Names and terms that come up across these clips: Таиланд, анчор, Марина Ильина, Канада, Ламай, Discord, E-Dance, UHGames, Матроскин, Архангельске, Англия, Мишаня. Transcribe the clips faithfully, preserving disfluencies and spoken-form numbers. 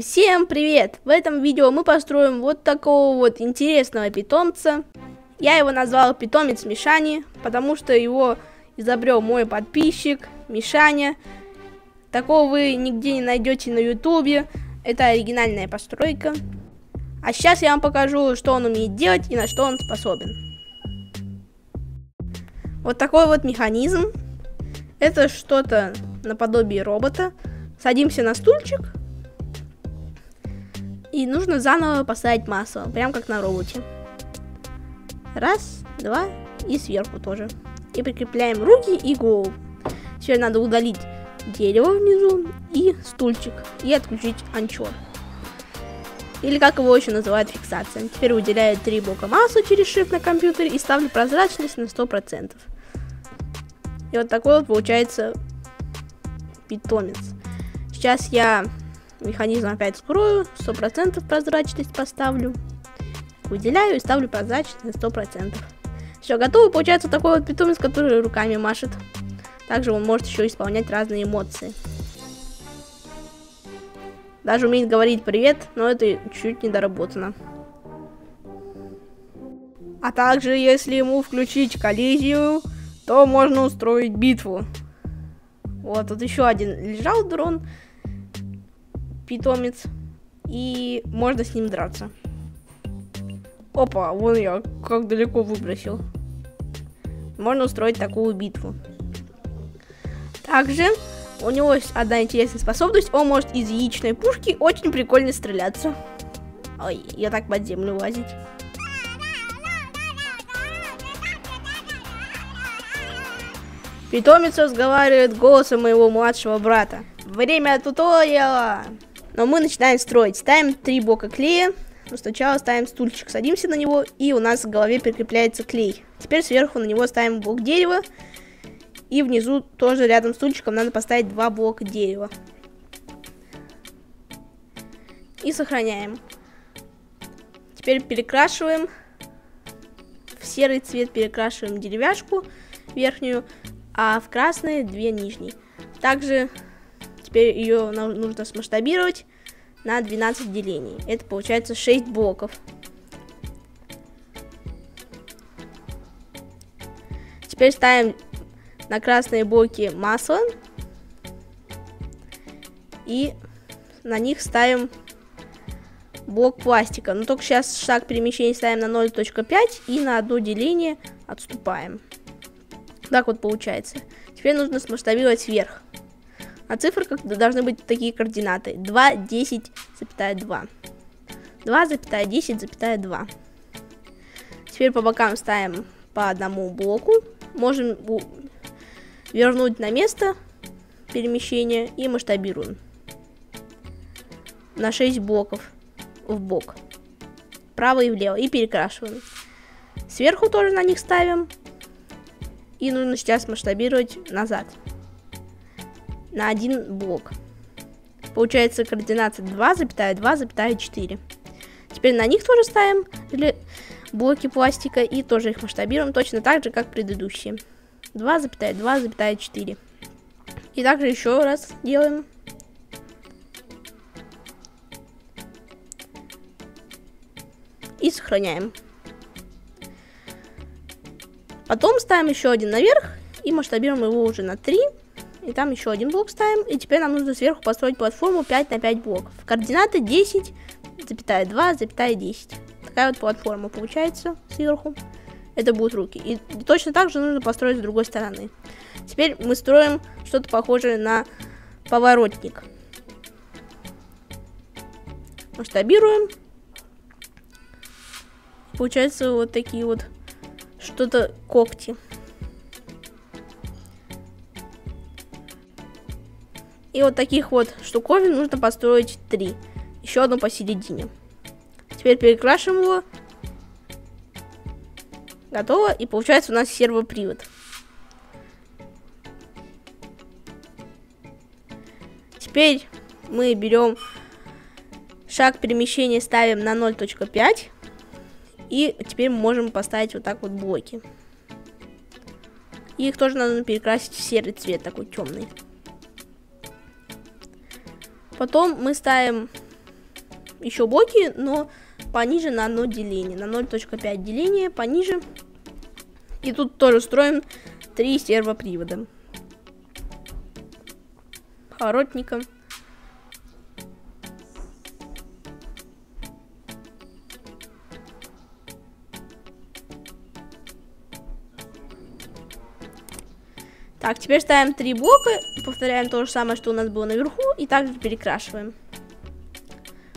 Всем привет! В этом видео мы построим вот такого вот интересного питомца. Я его назвал питомец Мишани, потому что его изобрел мой подписчик Мишаня. Такого вы нигде не найдете на ютубе. Это оригинальная постройка. А сейчас я вам покажу, что он умеет делать и на что он способен. Вот такой вот механизм. Это что-то наподобие робота. Садимся на стульчик. И нужно заново поставить масло, прям как на роботе. Раз, два, и сверху тоже. И прикрепляем руки и голову. Теперь надо удалить дерево внизу и стульчик. И отключить анчор. Или как его еще называют, фиксация. Теперь выделяю три блока масла через shift на компьютере и ставлю прозрачность на сто процентов. И вот такой вот получается питомец. Сейчас я механизм опять скрою, сто процентов прозрачность поставлю, выделяю и ставлю прозрачность на сто процентов. Все, готово. Получается такой вот питомец, который руками машет. Также он может еще исполнять разные эмоции. Даже умеет говорить «привет», но это чуть недоработано. А также, если ему включить коллизию, то можно устроить битву. Вот, тут еще один лежал дрон, питомец, и можно с ним драться. Опа, вон я как далеко выбросил. Можно устроить такую битву. Также у него есть одна интересная способность. Он может из яичной пушки очень прикольно стреляться. Ой, я так под землю лазить. Питомец разговаривает голосом моего младшего брата. Время туториала. Но мы начинаем строить. Ставим три блока клея. Но сначала ставим стульчик, садимся на него, и у нас в голове прикрепляется клей. Теперь сверху на него ставим блок дерева. И внизу тоже рядом с стульчиком надо поставить два блока дерева. И сохраняем. Теперь перекрашиваем. В серый цвет перекрашиваем деревяшку верхнюю, а в красные две нижние. Также теперь ее нужно смасштабировать на двенадцать делений. Это получается шесть блоков. Теперь ставим на красные блоки масло и на них ставим блок пластика, но только сейчас шаг перемещения ставим на ноль точка пять и на одно деление отступаем. Так вот получается. Теперь нужно смасштабировать вверх. На цифрах должны быть такие координаты: два, десять, два, два, десять, два. Теперь по бокам ставим по одному блоку, можем вернуть на место перемещения и масштабируем на шесть блоков в бок, вправо и влево, и перекрашиваем. Сверху тоже на них ставим, и нужно сейчас масштабировать назад на один блок. Получается координата два, два, четыре. Теперь на них тоже ставим блоки пластика и тоже их масштабируем точно так же, как предыдущие. два, два, четыре. И также еще раз делаем. И сохраняем. Потом ставим еще один наверх и масштабируем его уже на три. И там еще один блок ставим. И теперь нам нужно сверху построить платформу пять на пять блоков. Координаты десять, два, десять. Такая вот платформа получается сверху. Это будут руки. И точно так же нужно построить с другой стороны. Теперь мы строим что-то похожее на поворотник. Масштабируем. Получаются вот такие вот что-то когти. И вот таких вот штуковин нужно построить три. Еще одну посередине. Теперь перекрашиваем его. Готово, и получается у нас сервопривод. Теперь мы берем шаг перемещения, ставим на ноль точка пять. И теперь мы можем поставить вот так вот блоки. Их тоже надо перекрасить в серый цвет, такой темный. Потом мы ставим еще блоки, но пониже на одно деление, на ноль точка пять деление, пониже. И тут тоже строим три сервопривода. Поворотника. Так, теперь ставим три блока, повторяем то же самое, что у нас было наверху, и также перекрашиваем.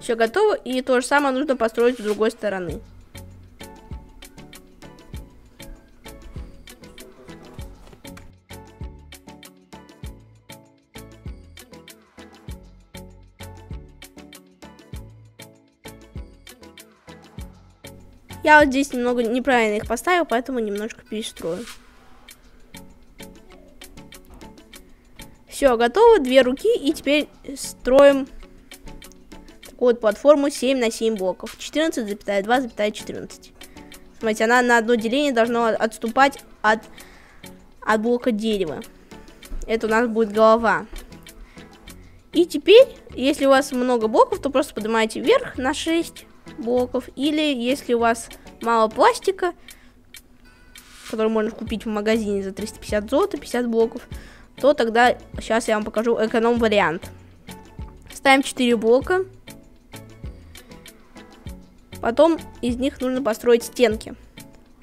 Все готово, и то же самое нужно построить с другой стороны. Я вот здесь немного неправильно их поставил, поэтому немножко перестрою. Все, готово, две руки, и теперь строим такую вот платформу семь на семь блоков, четырнадцать, два, четырнадцать. Смотрите, она на одно деление должна отступать от, от блока дерева. Это у нас будет голова. И теперь, если у вас много блоков, то просто поднимаете вверх на шесть блоков, или если у вас мало пластика, который можно купить в магазине за триста пятьдесят золота, пятьдесят блоков, то тогда сейчас я вам покажу эконом-вариант. Ставим четыре блока. Потом из них нужно построить стенки.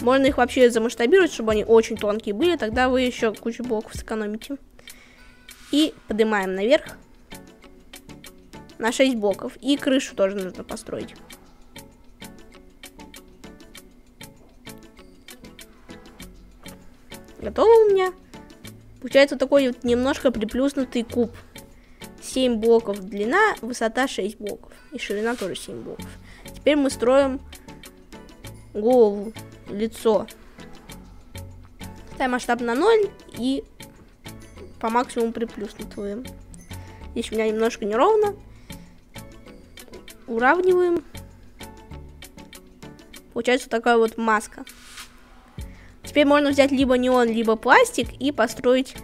Можно их вообще замасштабировать, чтобы они очень тонкие были, тогда вы еще кучу блоков сэкономите. И поднимаем наверх на шесть блоков. И крышу тоже нужно построить. Готово у меня. Получается такой вот немножко приплюснутый куб. семь блоков длина, высота шесть блоков. И ширина тоже семь блоков. Теперь мы строим голову, лицо. Ставим масштаб на ноль и по максимуму приплюснутываем. Здесь у меня немножко неровно. Уравниваем. Получается такая вот маска. Теперь можно взять либо неон, либо пластик и построить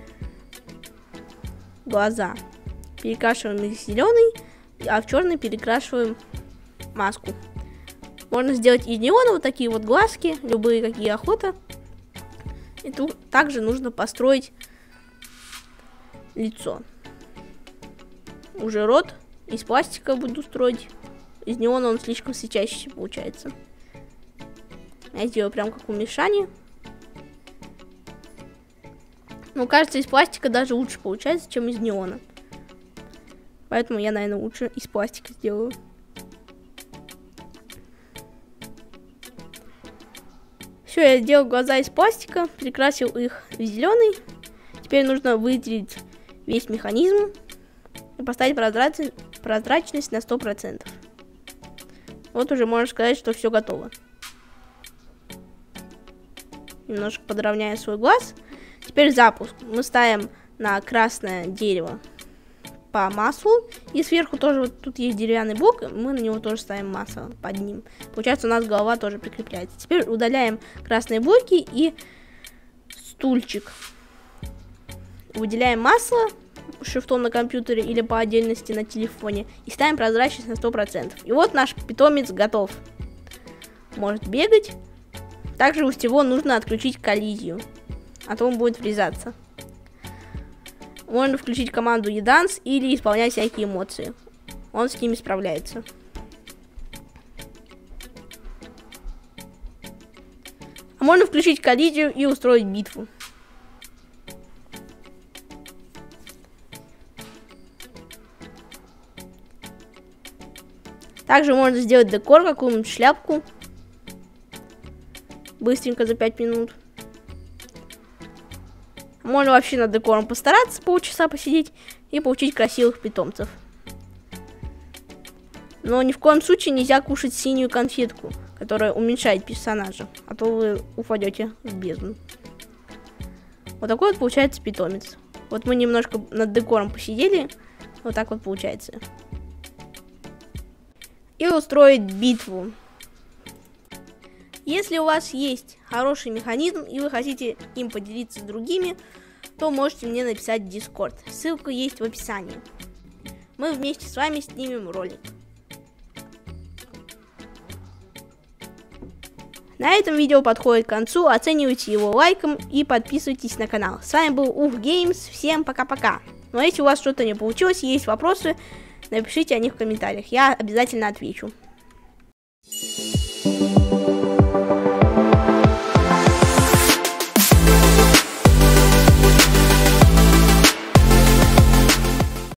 глаза. Перекрашиваем их в зеленый, а в черный перекрашиваем маску. Можно сделать из неона вот такие вот глазки, любые какие охота. И тут также нужно построить лицо. Уже рот из пластика буду строить. Из неона он слишком светящий получается. Я сделаю прям как у Мишани. Ну, кажется, из пластика даже лучше получается, чем из неона. Поэтому я, наверное, лучше из пластика сделаю. Все, я сделал глаза из пластика, прикрасил их в зеленый. Теперь нужно выделить весь механизм и поставить прозрачность на сто процентов. Вот уже можно сказать, что все готово. Немножко подровняю свой глаз. Теперь запуск. Мы ставим на красное дерево по маслу. И сверху тоже вот тут есть деревянный блок. Мы на него тоже ставим масло под ним. Получается, у нас голова тоже прикрепляется. Теперь удаляем красные блоки и стульчик. Выделяем масло шифтом на компьютере или по отдельности на телефоне. И ставим прозрачность на сто процентов. И вот наш питомец готов. Может бегать. Также у всего нужно отключить коллизию, а то он будет врезаться. Можно включить команду E-Dance или исполнять всякие эмоции. Он с ними справляется. А можно включить коллизию и устроить битву. Также можно сделать декор, какую-нибудь шляпку. Быстренько за пять минут. Можно вообще над декором постараться, полчаса посидеть и получить красивых питомцев. Но ни в коем случае нельзя кушать синюю конфетку, которая уменьшает персонажа, а то вы упадете в бездну. Вот такой вот получается питомец. Вот мы немножко над декором посидели, вот так вот получается. И устроить битву. Если у вас есть хороший механизм и вы хотите им поделиться с другими, то можете мне написать в Discord. Ссылка есть в описании. Мы вместе с вами снимем ролик. На этом видео подходит к концу. Оценивайте его лайком и подписывайтесь на канал. С вами был UHGames. Всем пока-пока. Но если у вас что-то не получилось, есть вопросы, напишите о них в комментариях. Я обязательно отвечу.